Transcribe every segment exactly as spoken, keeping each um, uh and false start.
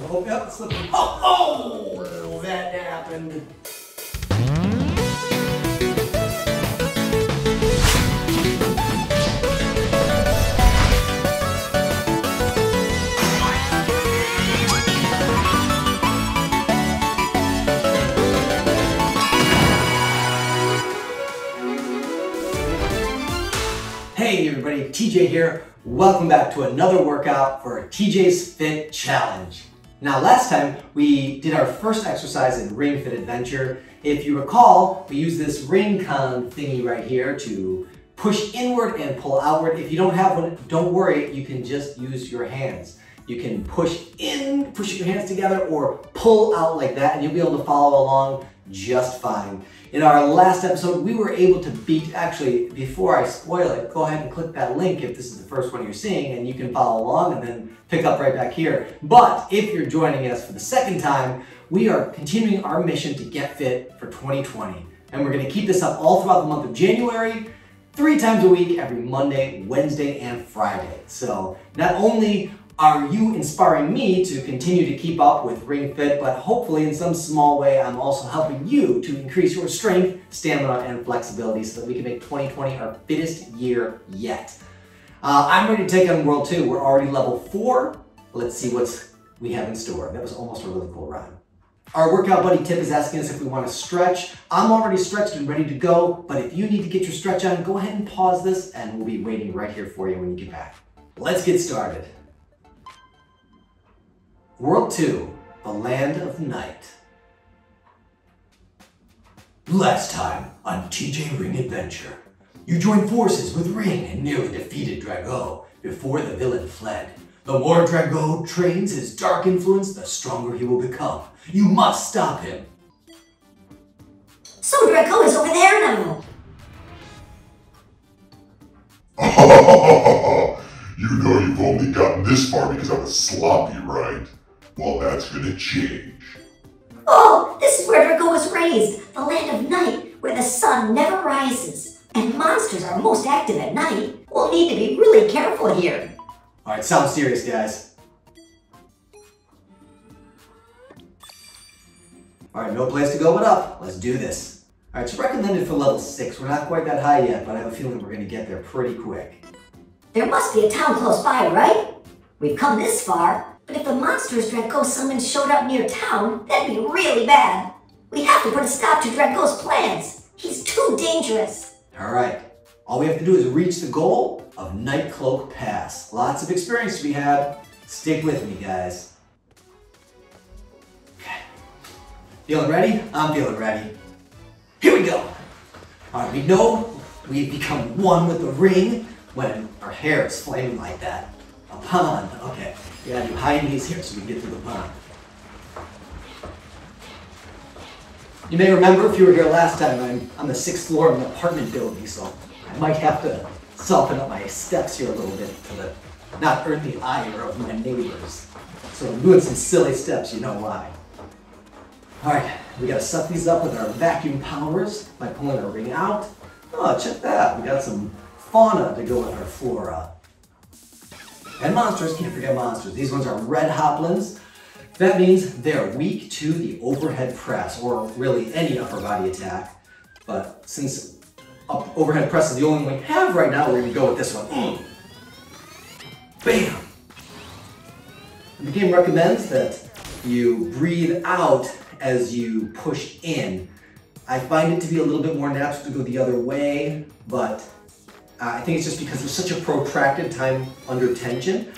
Oh, yep, slipping. Oh, oh, that happened. Hey everybody, T J here. Welcome back to another workout for T J's Fit Challenge. Now last time we did our first exercise in Ring Fit Adventure. If you recall, we used this Ring Con thingy right here to push inward and pull outward. If you don't have one, don't worry, you can just use your hands. You can push in, push your hands together, or pull out like that, and you'll be able to follow along just fine. In our last episode, we were able to beat, actually, before I spoil it, go ahead and click that link if this is the first one you're seeing, and you can follow along and then pick up right back here. But if you're joining us for the second time, we are continuing our mission to get fit for twenty twenty. And we're gonna keep this up all throughout the month of January, three times a week, every Monday, Wednesday, and Friday. So not only are you inspiring me to continue to keep up with Ring Fit, but hopefully in some small way, I'm also helping you to increase your strength, stamina, and flexibility so that we can make twenty twenty our fittest year yet. Uh, I'm ready to take on World two. We're already level four. Let's see what we have in store. That was almost a really cool rhyme. Our workout buddy Tip is asking us if we want to stretch. I'm already stretched and ready to go, but if you need to get your stretch on, go ahead and pause this and we'll be waiting right here for you when you get back. Let's get started. World two, the Land of Night. Last time on T J Ring Adventure, you joined forces with Ring and nearly defeated Dragaux before the villain fled. The more Dragaux trains his dark influence, the stronger he will become. You must stop him. So Dragaux is over there now. You know you've only gotten this far because I was sloppy, right? Well, that's gonna change. Oh, this is where Dragaux was raised, the land of night, where the sun never rises, and monsters are most active at night. We'll need to be really careful here. All right, sounds serious, guys. All right, no place to go but up. Let's do this. All right, it's recommended for level six. We're not quite that high yet, but I have a feeling we're gonna get there pretty quick. There must be a town close by, right? We've come this far. But if the monsters Dragaux summoned showed up near town, that'd be really bad. We have to put a stop to Dragaux's plans. He's too dangerous. All right. All we have to do is reach the goal of Nightcloak Pass. Lots of experience to be had. Stick with me, guys. Okay. Feeling ready? I'm feeling ready. Here we go. All right, we know we've become one with the ring when our hair is flaming like that. A pond, okay. We gotta do high knees here so we can get through the pond. You may remember if you were here last time, I'm on the sixth floor of an apartment building, so I might have to soften up my steps here a little bit to not hurt the ire of my neighbors. So I'm doing some silly steps, you know why. All right, we gotta suck these up with our vacuum powers by pulling our ring out. Oh, check that, we got some fauna to go with our flora. And monsters, can't forget monsters. These ones are Red Hoplins. That means they're weak to the overhead press, or really any upper body attack. But since up overhead press is the only one we have right now, we're gonna go with this one. Mm. Bam! The game recommends that you breathe out as you push in. I find it to be a little bit more natural to go the other way, but Uh, I think it's just because there's such a protracted time under tension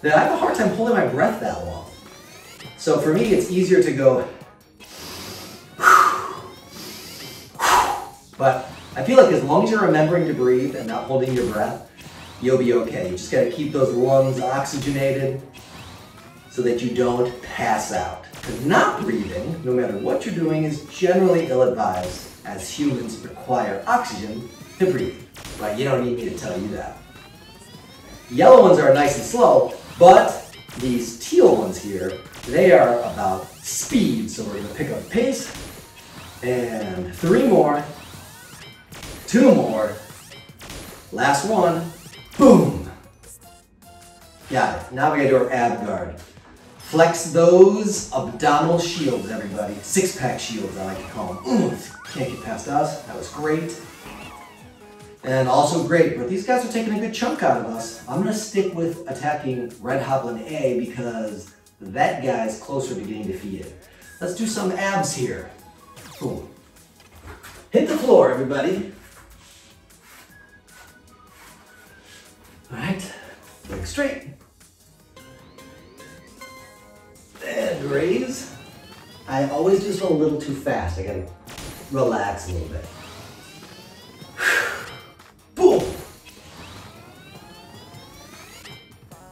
that I have a hard time holding my breath that long. So for me, it's easier to go, but I feel like as long as you're remembering to breathe and not holding your breath, you'll be okay. You just gotta keep those lungs oxygenated so that you don't pass out. Because not breathing, no matter what you're doing, is generally ill-advised, as humans require oxygen to breathe. But you don't need me to tell you that. Yellow ones are nice and slow, but these teal ones here, they are about speed. So we're gonna pick up pace, and three more, two more, last one, boom. Got it, now we gotta do our ab guard. Flex those abdominal shields, everybody. Six-pack shields, I like to call them. Oomph. Can't get past us. That was great. And also great, but these guys are taking a good chunk out of us. I'm going to stick with attacking Red Hoplin A because that guy's closer to getting defeated. Let's do some abs here. Boom. Hit the floor, everybody. All right. Legs straight. And raise. I always do this a little too fast. I got to relax a little bit.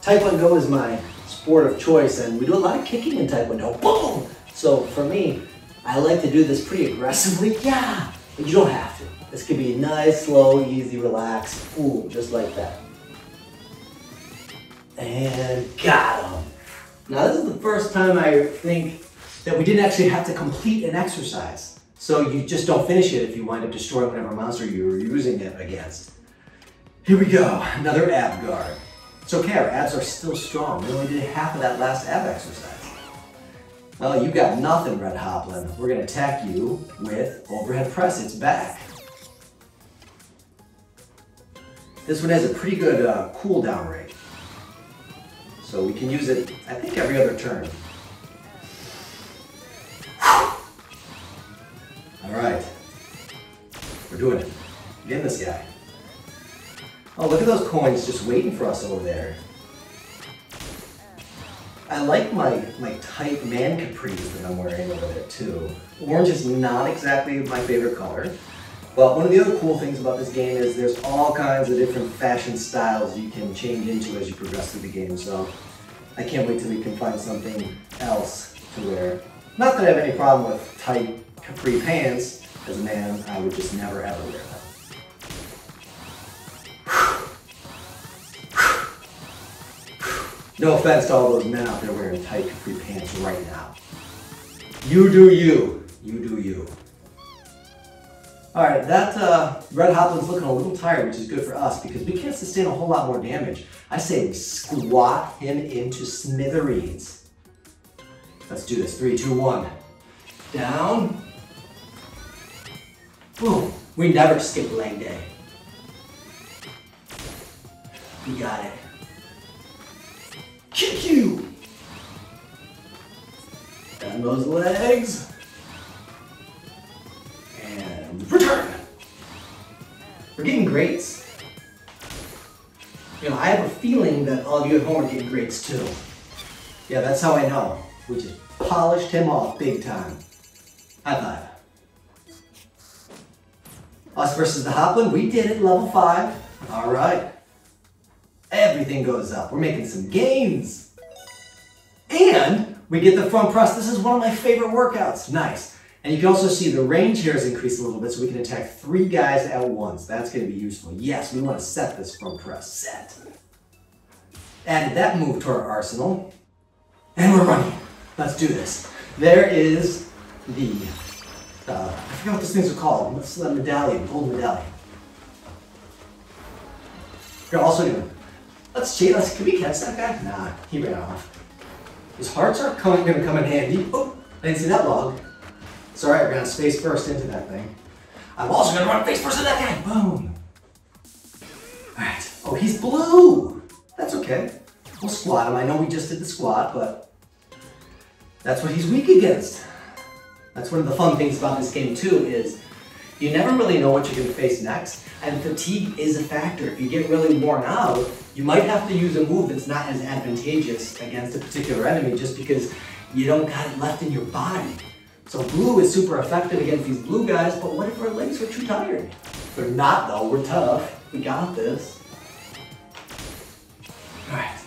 Taekwondo is my sport of choice, and we do a lot of kicking in Taekwondo. Boom! So for me, I like to do this pretty aggressively. Yeah! But you don't have to. This could be nice, slow, easy, relaxed. Ooh, just like that. And got him. Now this is the first time I think that we didn't actually have to complete an exercise. So you just don't finish it if you wind up destroying whatever monster you were using it against. Here we go, another ab guard. It's okay, our abs are still strong. We only did half of that last ab exercise. Well, you got nothing, Red Hoplin. We're gonna attack you with overhead press. It's back. This one has a pretty good uh, cooldown rate. So we can use it, I think, every other turn. All right, we're doing it. Get in this guy. Oh, look at those coins just waiting for us over there. I like my, my tight man capris that I'm wearing over there too. Orange is not exactly my favorite color, but one of the other cool things about this game is there's all kinds of different fashion styles you can change into as you progress through the game, so I can't wait till we can find something else to wear. Not that I have any problem with tight capri pants. As a man, I would just never ever wear them. No offense to all those men out there wearing tight capri pants right now. You do you. You do you. Alright, that uh, Red Hoplin's looking a little tired, which is good for us because we can't sustain a whole lot more damage. I say we squat him into smithereens. Let's do this. Three, two, one. Down. Boom. We never skip leg day. We got it. Kick you! Down those legs. And return! We're getting greats. You know, I have a feeling that all of you at home are getting greats too. Yeah, that's how I know. We just polished him off big time. High five. Us versus the Hoplin, we did it, level five. All right. Everything goes up. We're making some gains. And we get the front press. This is one of my favorite workouts. Nice. And you can also see the range here has increased a little bit so we can attack three guys at once. That's going to be useful. Yes, we want to set this front press. Set. Added that move to our arsenal. And we're running. Let's do this. There is the, uh, I forget what these things are called. What's the medallion? Gold medallion. We're also doing Let's see, let's, can we catch that guy? Nah, he ran off. His hearts are coming, gonna come in handy. Oh, I didn't see that log. It's all right, we're gonna space first into that thing. I'm also gonna run face first into that guy, boom. All right, oh, he's blue. That's okay. We'll squat him. I know we just did the squat, but that's what he's weak against. That's one of the fun things about this game too is you never really know what you're gonna face next, and fatigue is a factor. If you get really worn out, you might have to use a move that's not as advantageous against a particular enemy just because you don't got it left in your body. So blue is super effective against these blue guys, but what if our legs were too tired? They're not though, we're tough. We got this. All right.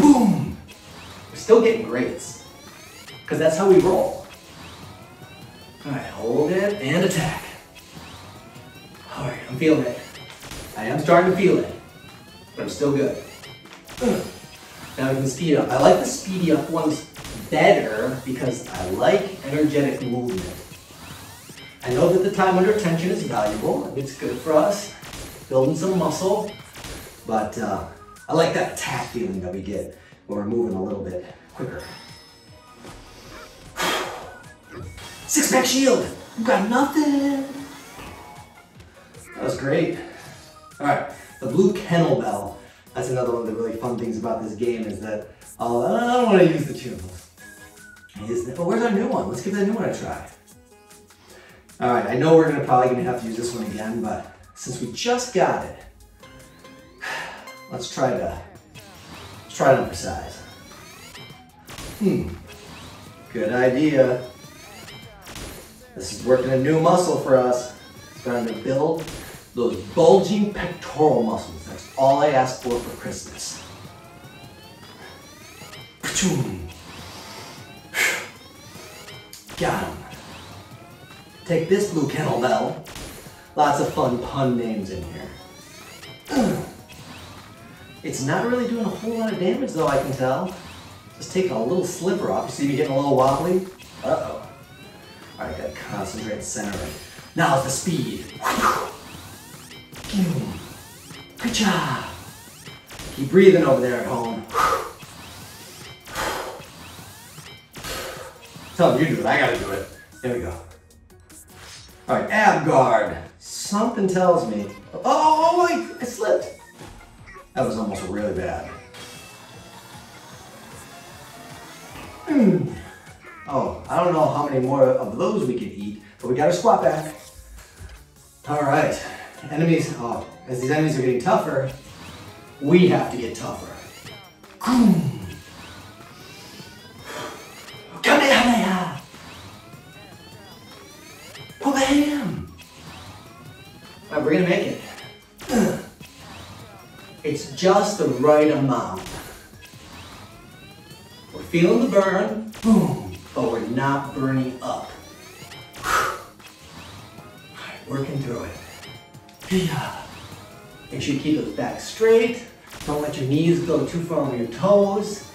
Boom! We're still getting greats because that's how we roll. All right, hold it and attack. All right, I'm feeling it. I am starting to feel it, but I'm still good. Ugh. Now we can speed up. I like the speedy up ones better because I like energetic movement. I know that the time under tension is valuable. It's good for us, building some muscle, but uh, I like that attack feeling that we get. we're moving a little bit quicker. Six pack shield! You got nothing! That was great. Alright, the Blue Kennel Bell. That's another one of the really fun things about this game is that I'll, I don't want to use the tunables. But oh, where's our new one? Let's give that new one a try. Alright, I know we're gonna probably gonna have to use this one again, but since we just got it, let's try to let's try it on for size. Hmm. Good idea. This is working a new muscle for us. It's starting to build those bulging pectoral muscles. That's all I asked for for Christmas. Got him. Take this, Blue Kennel Bell. Lots of fun pun names in here. It's not really doing a whole lot of damage though, I can tell. Just taking a little slipper off. You see me getting a little wobbly? Uh-oh. Alright, gotta concentrate centering. Now's the speed. Good job. Keep breathing over there at home. Tell them you do it, I gotta do it. There we go. Alright, ab guard. Something tells me. Oh, oh, oh, wait, I slipped. That was almost really bad. Mm. Oh, I don't know how many more of those we can eat, but we got our squat back. Alright, enemies, oh, as these enemies are getting tougher, we have to get tougher. Boom. Kamehameha! Bam! Alright, we're gonna make it. Ugh. It's just the right amount. We're feeling the burn, boom, but we're not burning up. All right, working through it. Yeah. Make sure you keep those back straight. Don't let your knees go too far over your toes.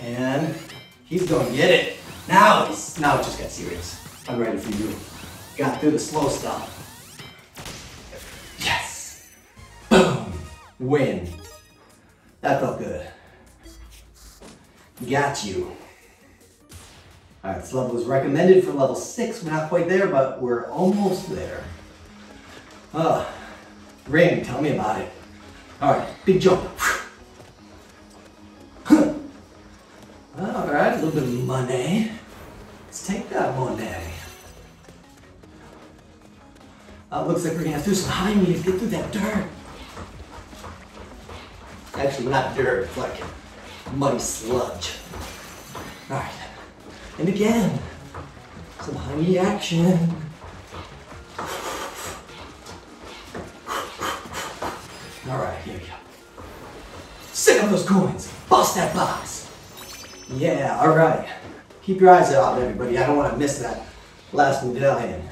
And he's gonna get it. Now it's, now it just got serious. I'm ready for you. Got through the slow stuff. Win. That felt good. Got you. Alright, this level is recommended for level six. We're not quite there, but we're almost there. Uh, Ring, tell me about it. Alright, big jump. Alright, a little bit of money. Let's take that money. Uh, looks like we're gonna have to do some high knees, get through that dirt. Actually, not dirt, it's like muddy sludge. All right, and again, some high knee action. All right, here we go. Sick of those coins, bust that box. Yeah, all right. Keep your eyes out, everybody. I don't want to miss that last medallion.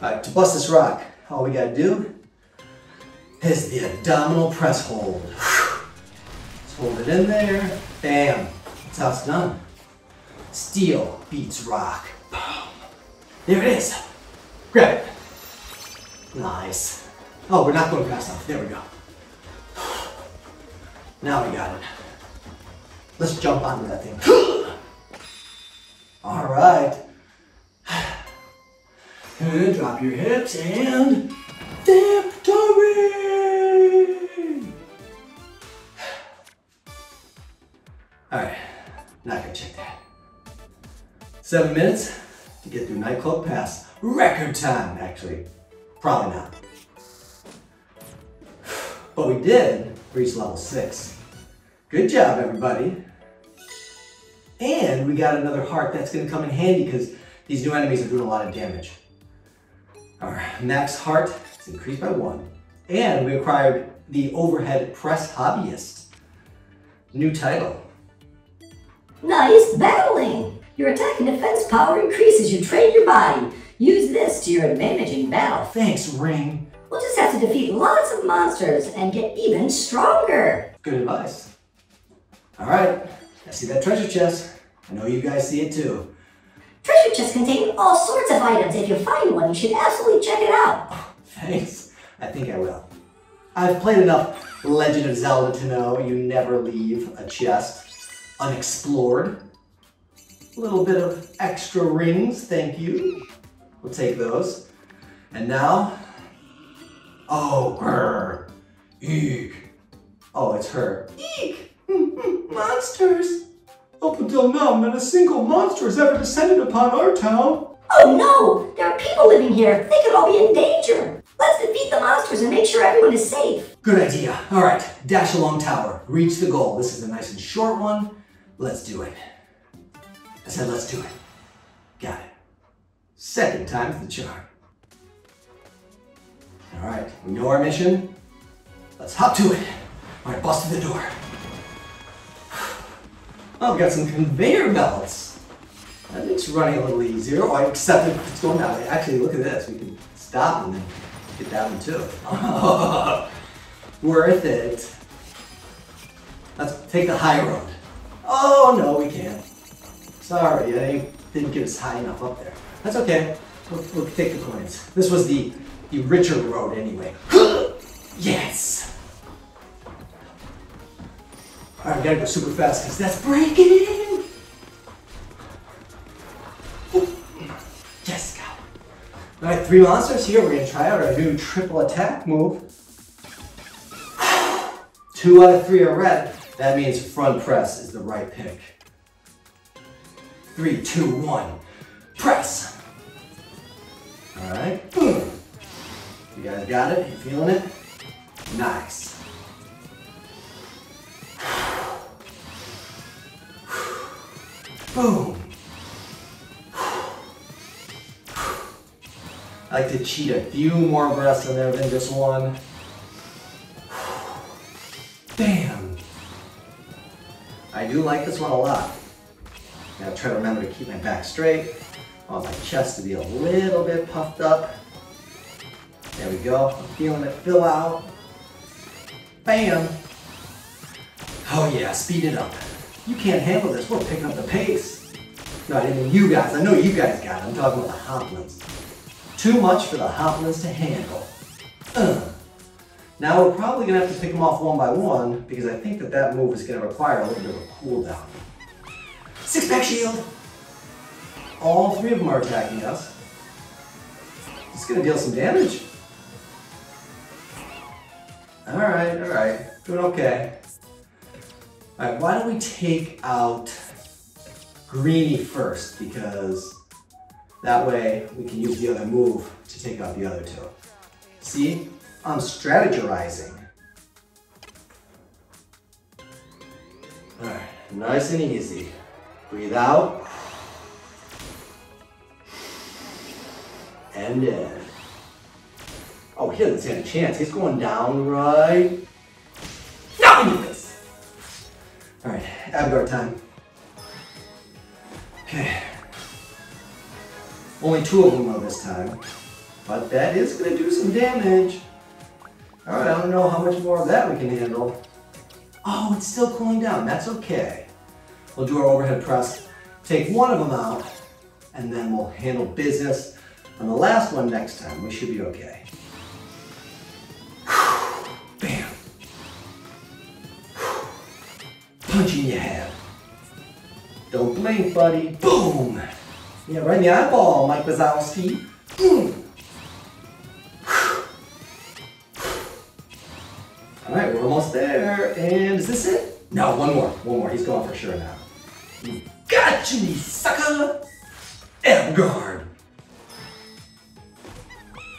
All right, to bust this rock, all we gotta do is the abdominal press hold. Let's hold it in there. Bam. That's how it's done. Steel beats rock. Boom. There it is. Grab it. Nice. Oh, we're not going fast enough. There we go. Now we got it. Let's jump onto that thing. All right. And drop your hips and victory. Alright, not gonna check that. Seven minutes to get through Nightcloak Pass. Record time, actually. Probably not. But we did reach level six. Good job, everybody. And we got another heart that's gonna come in handy because these new enemies are doing a lot of damage. Our max heart is increased by one. And we acquired the Overhead Press Hobbyist. New title. Nice battling! Your attack and defense power increases. You train your body. Use this to your advantage in battle. Thanks, Ring. We'll just have to defeat lots of monsters and get even stronger. Good advice. Alright, I see that treasure chest. I know you guys see it too. Treasure chests contain all sorts of items. If you find one, you should absolutely check it out. Oh, thanks. I think I will. I've played enough Legend of Zelda to know you never leave a chest unexplored. A little bit of extra rings, thank you. We'll take those. And now, oh, grr, eek. Oh, it's her. Eek, monsters. Up until now, not a single monster has ever descended upon our town. Oh no, there are people living here. They could all be in danger. Let's defeat the monsters and make sure everyone is safe. Good idea. All right, Dash Along Tower, reach the goal. This is a nice and short one. Let's do it. I said, let's do it. Got it. Second time's the charm. All right, we know our mission. Let's hop to it. All right, bust through the door. Oh, I've got some conveyor belts. That makes running a little easier. Oh, except if it's going that way. Actually, look at this. We can stop and then get that one too. Oh, worth it. Let's take the high road. Oh, no, we can't. Sorry, I didn't get us high enough up there. That's okay. We'll, we'll take the coins. This was the, the richer road anyway. Yes! Alright, we gotta go super fast because that's breaking! Ooh. Yes, go! Alright, three monsters here. We're gonna try out our new triple attack move. Two out of three are red. That means front press is the right pick. Three, two, one, press. All right, boom. You guys got it? You feeling it? Nice. Boom. I like to cheat a few more breaths in there than just one. Bam. I do like this one a lot. I'll try to remember to keep my back straight. I want my chest to be a little bit puffed up. There we go. I'm feeling it fill out. Bam! Oh yeah, speed it up. You can't handle this. We're picking up the pace. No, I didn't mean you guys. I know you guys got it. I'm talking about the hoplins. Too much for the hoplins to handle. Uh. Now we're probably going to have to pick them off one by one because I think that that move is going to require a little bit of a cooldown. Six pack shield! All three of them are attacking us. It's gonna deal some damage. Alright, alright. Doing okay. Alright, why don't we take out Greenie first? Because that way we can use the other move to take out the other two. See? I'm strategizing. Alright, nice and easy. Breathe out, and in. Oh, he doesn't stand a chance. He's going down, right? No! Yes. All right, Abgar time. Okay. Only two of them on this time, but that is gonna do some damage. All right, I don't know how much more of that we can handle. Oh, it's still cooling down. That's okay. We'll do our overhead press, take one of them out, and then we'll handle business on the last one next time. We should be okay. Bam. Punching your head. Don't blink, buddy. Boom. Yeah, right in the eyeball, Mike Wazowski. Boom. All right, we're almost there. And is this it? No, one more. One more. He's gone for sure now. You got you, sucker! Abgard!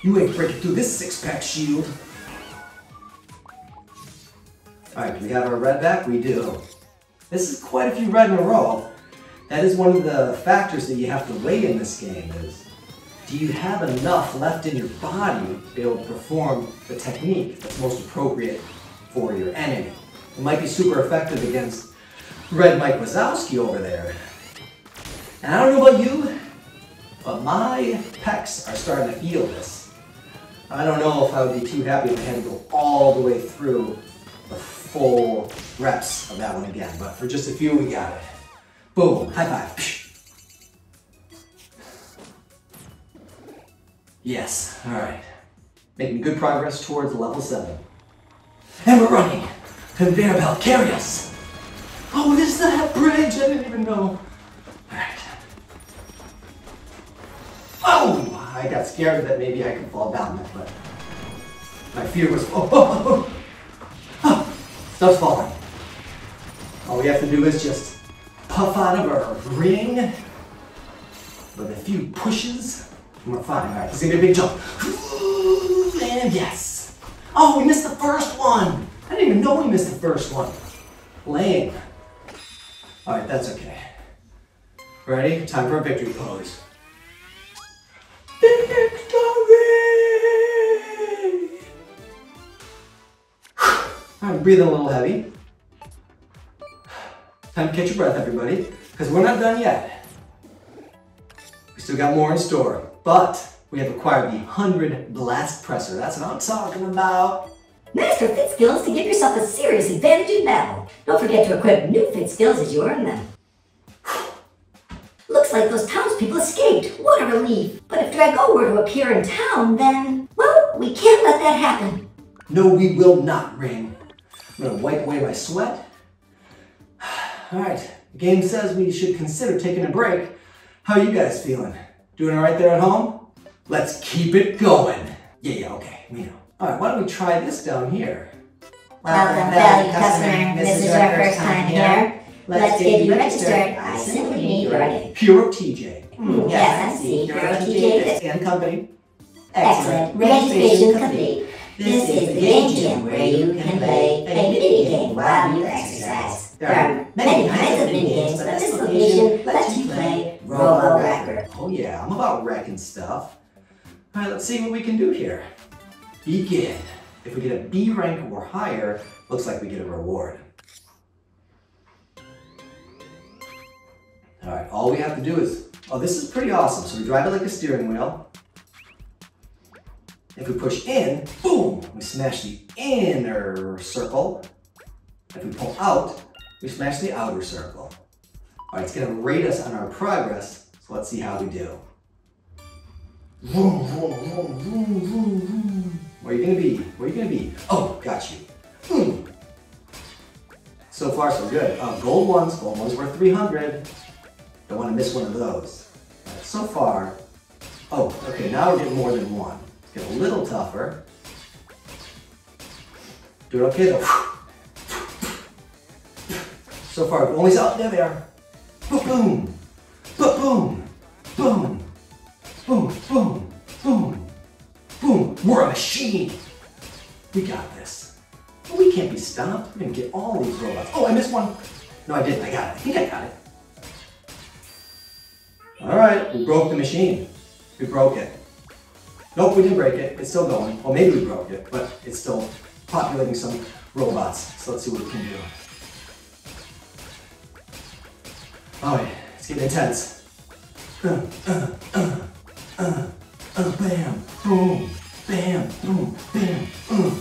You ain't breaking through this six-pack shield. Alright, do we have our red back? We do. This is quite a few red in a row. That is one of the factors that you have to weigh in this game is, do you have enough left in your body to be able to perform the technique that's most appropriate for your enemy? It might be super effective against Red Mike Wazowski over there. And I don't know about you, but my pecs are starting to feel this. I don't know if I would be too happy if I had to go all the way through the full reps of that one again, but for just a few, we got it. Boom, high five. Yes, all right. Making good progress towards level seven. And we're running. Conveyor belt, carry us. Oh, this is that bridge. I didn't even know. Alright. Oh! I got scared that maybe I could fall down it, but my fear was. Oh, oh, oh, oh. Oh, stuff's falling. All we have to do is just puff out of our ring with a few pushes. And we're fine. Alright, it's gonna be a big jump. And yes! Oh, we missed the first one! I didn't even know we missed the first one. Lame. Alright, that's okay. Ready? Time for a victory pose. Victory! I'm breathing a little heavy. Time to catch your breath, everybody, because we're not done yet. We still got more in store, but we have acquired the one hundred Blast Presser. That's what I'm talking about. Master fit skills to give yourself a serious advantage in battle. Don't forget to equip new fit skills as you earn them. Looks like those townspeople escaped. What a relief. But if Dragaux were to appear in town, then, well, we can't let that happen. No, we will not, Ring. I'm going to wipe away my sweat. All right, the game says we should consider taking a break. How are you guys feeling? Doing all right there at home? Let's keep it going. Yeah, yeah, okay, we know. All right, why don't we try this down here? Welcome, Welcome valued customer. customer. This, this is our first time here. here. Let's, Let's get you registered. I simply need your name. Hero T J. Mm, yes, yes, I see. Hero T J and company. Excellent. Excellent. Registration complete. This is the game gym where you can play a mini game while you exercise. There are many kinds of mini games, but at this location lets you play Robo-Racker. Oh yeah, I'm about wrecking stuff. Alright, let's see what we can do here. Begin. If we get a B rank or higher, looks like we get a reward. Alright, all we have to do is... Oh, this is pretty awesome. So we drive it like a steering wheel. If we push in, boom! We smash the inner circle. If we pull out, we smash the outer circle. All right, it's gonna rate us on our progress, so let's see how we do. Vroom, vroom, vroom, vroom, vroom, vroom. Where are you gonna be? Where are you gonna be? Oh, got you. Mm. So far, so good. Uh, gold ones, gold ones worth three hundred. Don't wanna miss one of those. Right, so far, oh, okay, now we're getting more than one. It's getting a little tougher. Do it okay though. So far, we've only saw, there they are. Boom, boom, boom, boom, boom, boom, boom. We're a machine. We got this. Well, we can't be stopped. We're gonna get all these robots. Oh, I missed one. No, I didn't. I got it. I think I got it. All right, we broke the machine. We broke it. Nope, we didn't break it. It's still going. Well, maybe we broke it, but it's still populating some robots. So let's see what we can do. Oh yeah, it's getting intense. Uh, uh, uh, uh, uh, bam, boom, bam, boom, bam, uh.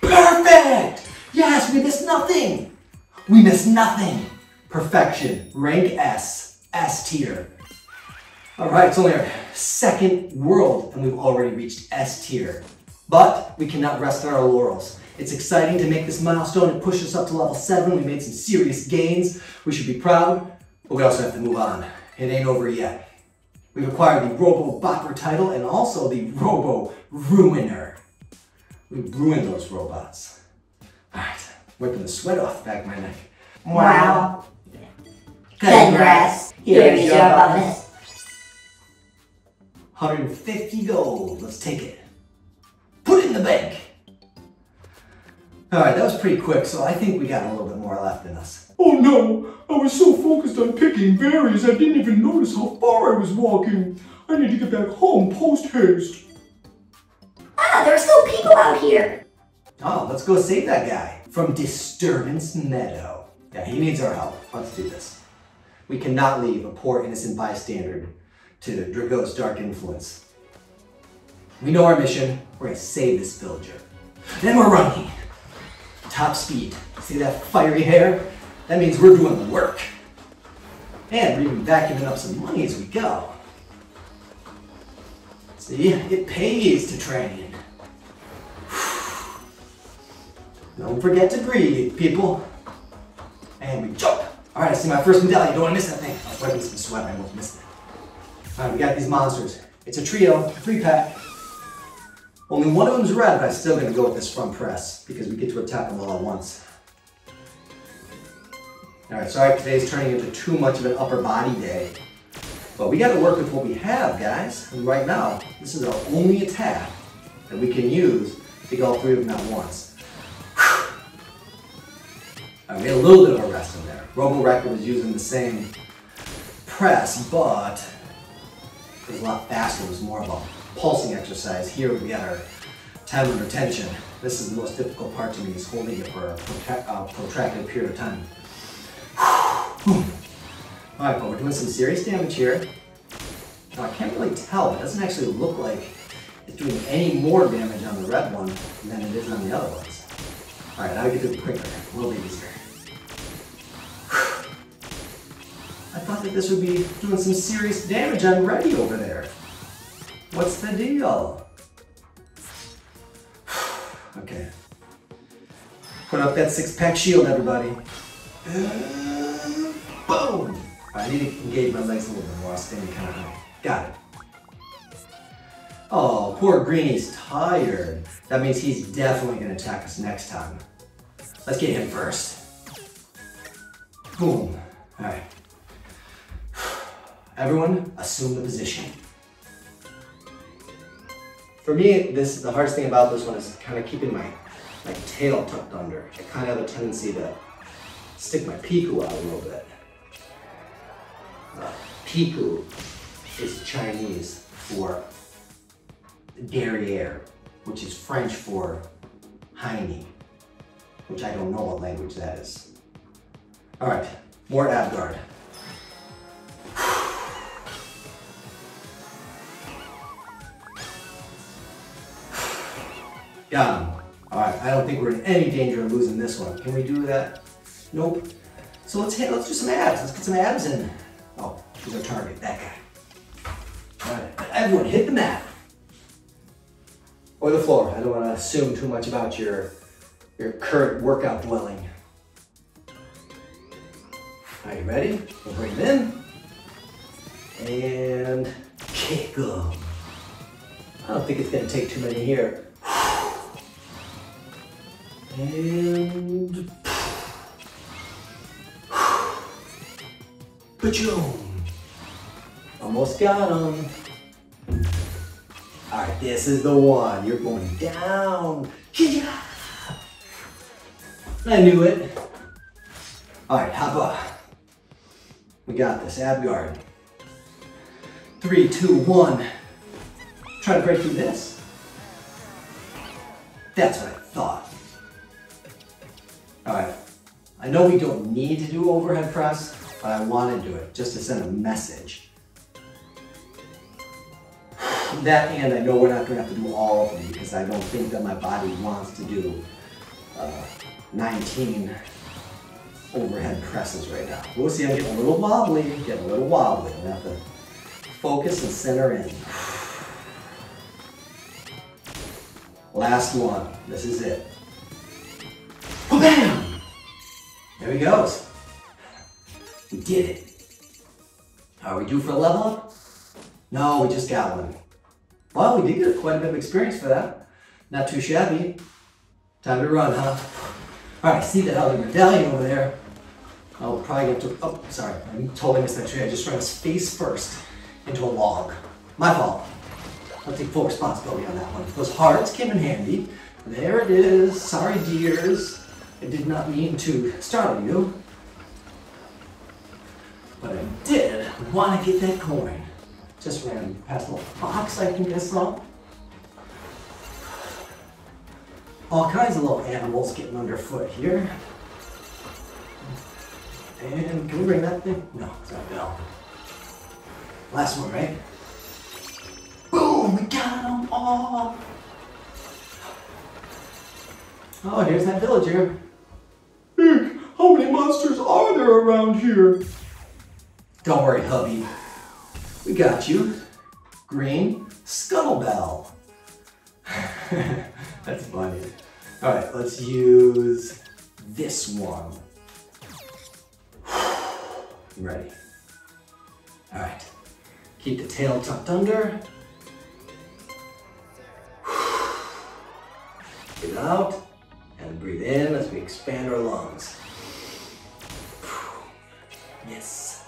Perfect! Yes, we missed nothing! We missed nothing! Perfection, rank S, S tier. Alright, it's only our second world and we've already reached S tier. But we cannot rest on our laurels. It's exciting to make this milestone and push us up to level seven. We made some serious gains. We should be proud. But we also have to move on. It ain't over yet. We've acquired the Robo-Bopper title and also the Robo-Ruiner. We've ruined those robots. Alright, wiping the sweat off the back of my neck. Wow. Yeah. Congrats. Here's your bonus. one hundred fifty gold. Let's take it. Put it in the bank. Alright, that was pretty quick, so I think we got a little bit more left in us. Oh no! I was so focused on picking berries, I didn't even notice how far I was walking. I need to get back home post-haste. Ah, there are still people out here! Oh, let's go save that guy from Disturbance Meadow. Yeah, he needs our help. Let's do this. We cannot leave a poor innocent bystander to Dragaux's dark influence. We know our mission. We're gonna save this villager. Then we're running. Top speed. See that fiery hair? That means we're doing the work. And we're even vacuuming up some money as we go. See, it pays to train. Don't forget to breathe, people. And we jump. All right, I see my first medallion. Don't want to miss that thing. I was wiping some sweat. I won't miss that. All right, we got these monsters. It's a trio, a three pack. Only one of them's red, but I'm still gonna go with this front press because we get to attack them all at once. All right, sorry today's turning into too much of an upper body day, but we got to work with what we have, guys. And right now, this is our only attack that we can use to get all three of them at once. I made a little bit of a rest in there. Robo-Ruiner was using the same press, but it was a lot faster. It was more of a pulsing exercise. Here we got our time under tension. This is the most difficult part to me, is holding it for a protra uh, protracted period of time. All right, but we're doing some serious damage here. Now, I can't really tell. It doesn't actually look like it's doing any more damage on the red one than it is on the other ones. All right, now we can do it quicker. A little bit easier. I thought that this would be doing some serious damage already over there. What's the deal? Okay. Put up that six-pack shield, everybody. Uh, boom! I need to engage my legs a little bit more. I was standing kind of high. Got it. Oh, poor Greenie's tired. That means he's definitely going to attack us next time. Let's get him first. Boom. All right. Everyone, assume the position. For me, this the hardest thing about this one is kind of keeping my, my tail tucked under. I kind of have a tendency to stick my piku out a little bit. Uh, piku is Chinese for derriere, which is French for hiney, which I don't know what language that is. All right, more ab guard. Got him. All right, I don't think we're in any danger of losing this one. Can we do that? Nope. So let's hit, let's do some abs. Let's get some abs in. Oh, he's our target, that guy. All right, everyone hit the mat. Or the floor. I don't want to assume too much about your, your current workout dwelling. Are you ready? We'll bring them in. And kick them. I don't think it's going to take too many here. And... Ba-choom! Almost got him. All right, this is the one. You're going down. Yeah. I knew it. All right, hop up. We got this, ab guard. Three, two, one. Try to break through this. That's what I thought. All right, I know we don't need to do overhead press, but I want to do it just to send a message. That and I know we're not going to have to do all of them because I don't think that my body wants to do uh, nineteen overhead presses right now. We'll see, I'm getting a little wobbly, getting a little wobbly. I'm going to have to focus and center in. Last one. This is it. Bam! There he goes. We did it. Are we due for a level up? No, we just got one. Well, we did get quite a bit of experience for that. Not too shabby. Time to run, huh? All right, see that other medallion over there. I'll probably get to, oh, sorry. I totally missed that tree. I just ran us face first into a log. My fault. I'll take full responsibility on that one. Those hearts came in handy. There it is. Sorry, dears. I did not mean to startle you. But I did want to get that coin. Just ran past a little box I can guess on. All kinds of little animals getting underfoot here. And can we bring that thing? No, it's not bell. Last one, right? Boom! We got them all! Oh, here's that villager. Eek, how many monsters are there around here? Don't worry, hubby. We got you. Green Scuttlebell. That's funny. All right, let's use this one. I'm ready. All right, keep the tail tucked under. Breathe out and breathe in as we expand our lungs. Yes.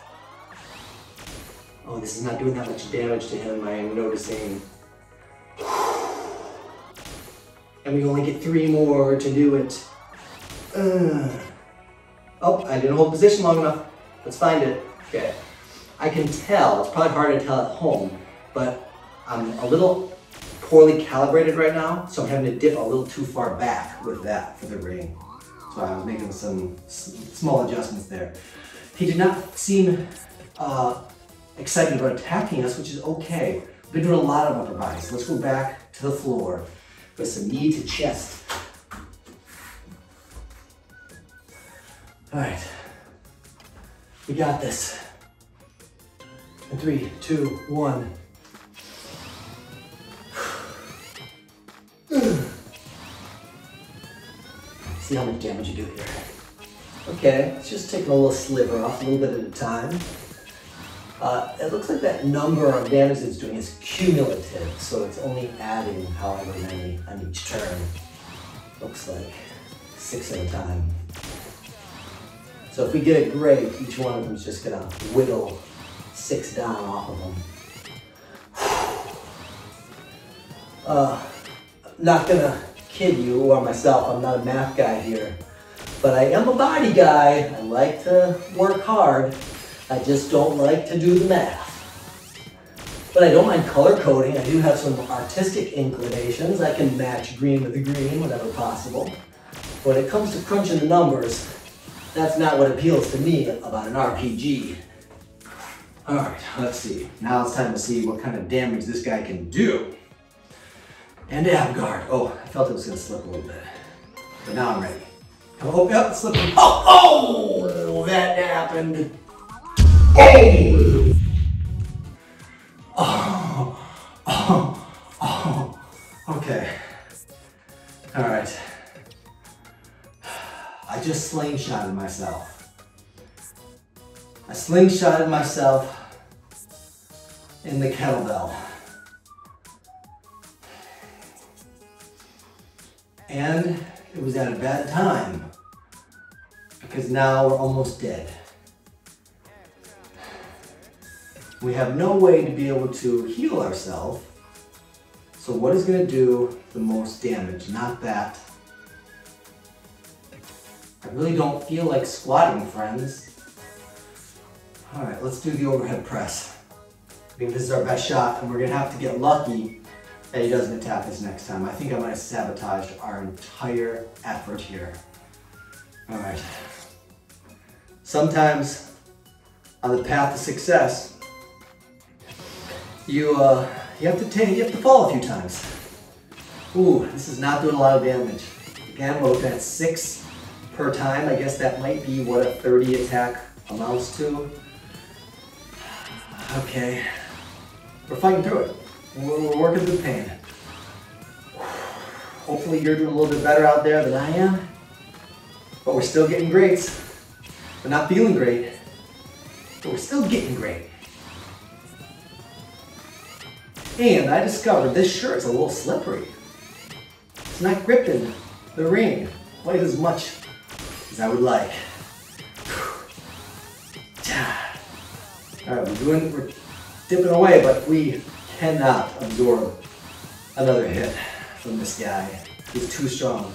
Oh, this is not doing that much damage to him, I am noticing. And we only get three more to do it. Uh. Oh, I didn't hold position long enough. Let's find it. Okay. I can tell, it's probably hard to tell at home, but I'm a little poorly calibrated right now, so I'm having to dip a little too far back with that for the ring. So I was making some small adjustments there. He did not seem uh, excited about attacking us, which is okay. We've been doing a lot of upper bodies. So let's go back to the floor with some knee to chest. All right, we got this. In three, two, one. See how much damage you do here. Okay, it's just taking a little sliver off, a little bit at a time. Uh, it looks like that number of damage it's doing is cumulative, so it's only adding however many on each turn. Looks like six at a time. So if we get it great, each one of them is just gonna whittle six down off of them. Uh, I'm not gonna kid you or myself, I'm not a math guy here. But I am a body guy. I like to work hard. I just don't like to do the math. But I don't mind color coding. I do have some artistic inclinations. I can match green with green whenever possible. When it comes to crunching the numbers, that's not what appeals to me about an R P G. All right, let's see. Now it's time to see what kind of damage this guy can do. And Avguard. Oh, I felt it was gonna slip a little bit. But now I'm ready. Oh, yep, slipped. Oh, oh, that happened. Oh, oh, oh, oh. Okay. All right. I just slingshotted myself. I slingshotted myself in the kettlebell. And it was at a bad time. Because now we're almost dead. We have no way to be able to heal ourselves. So what is going to do the most damage? Not that. I really don't feel like squatting, friends. All right, let's do the overhead press. I think this is our best shot, and we're going to have to get lucky that he doesn't attack us next time. I think I might have sabotaged our entire effort here. All right. Sometimes on the path to success, you uh, you have to take you have to fall a few times. Ooh, this is not doing a lot of damage. Again, we're looking at six per time. I guess that might be what a thirty attack amounts to. Okay, we're fighting through it. We're working through pain. Hopefully, you're doing a little bit better out there than I am. But we're still getting greats. We're not feeling great, but we're still getting great. And I discovered this shirt's a little slippery. It's not gripping the ring quite as much as I would like. All right, we're doing, we're dipping away, but we cannot absorb another hit from this guy. He's too strong.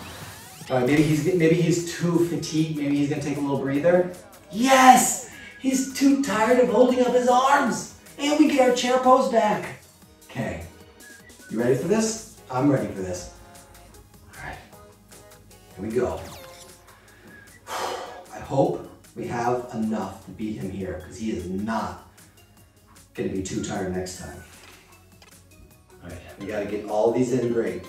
All right, maybe he's maybe he's too fatigued. Maybe he's gonna take a little breather. Yes, he's too tired of holding up his arms, and we get our chair pose back. Okay, you ready for this? I'm ready for this. All right, here we go. I hope we have enough to beat him here because he is not gonna be too tired next time. All right, we gotta get all these in great.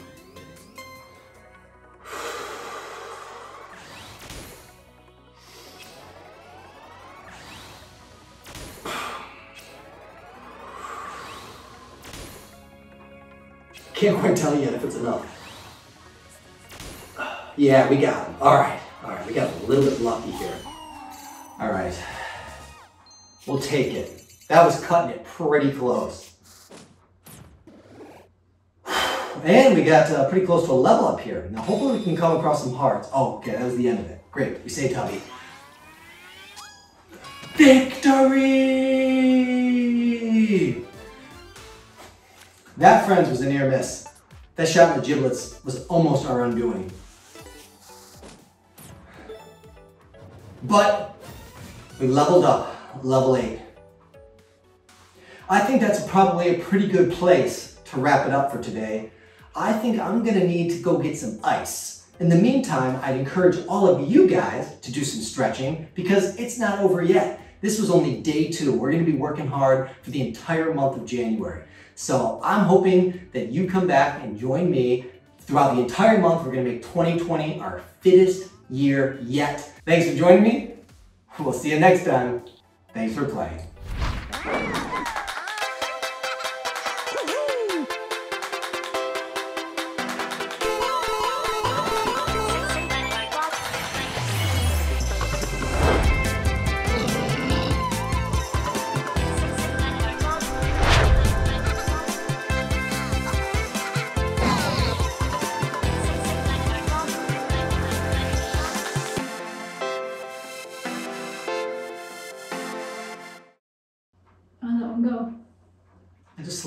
Can't quite tell you yet if it's enough. Yeah, we got him. All right. All right. We got a little bit lucky here. All right. We'll take it. That was cutting it pretty close. And we got uh, pretty close to a level up here. Now, hopefully we can come across some hearts. Oh, okay. That was the end of it. Great. We saved Hubby. Victory! That, friends, was a near miss. That shot with giblets was almost our undoing. But we leveled up, level eight. I think that's probably a pretty good place to wrap it up for today. I think I'm gonna need to go get some ice. In the meantime, I'd encourage all of you guys to do some stretching because it's not over yet. This was only day two. We're gonna be working hard for the entire month of January. So I'm hoping that you come back and join me throughout the entire month. We're gonna make twenty twenty our fittest year yet. Thanks for joining me. We'll see you next time. Thanks for playing.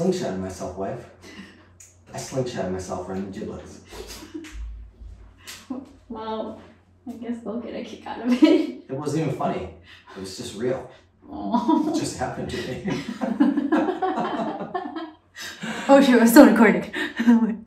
Slingshotted myself, wife. I slingshotted myself running giblets. Well, I guess they'll get a kick out of it. It wasn't even funny. It was just real. Aww. It just happened to me. Oh, sure, I was still recording.